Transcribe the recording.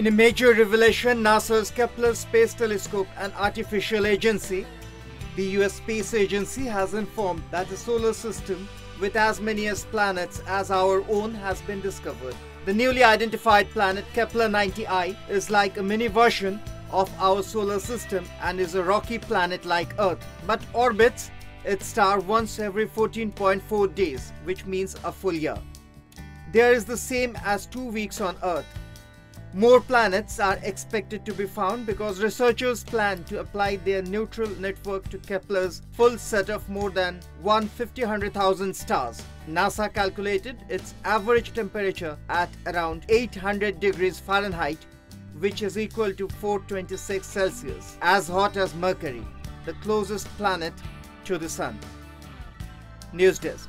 In a major revelation, NASA's Kepler Space Telescope, an artificial agency, the US Space Agency has informed that the solar system with as many as planets as our own has been discovered. The newly identified planet Kepler-90i is like a mini version of our solar system and is a rocky planet like Earth, but orbits its star once every 14.4 days, which means a full year. There is the same as 2 weeks on Earth. More planets are expected to be found because researchers plan to apply their neutral network to Kepler's full set of more than 150,000 stars. NASA calculated its average temperature at around 800 degrees Fahrenheit, which is equal to 426 Celsius, as hot as Mercury, the closest planet to the Sun. News Desk.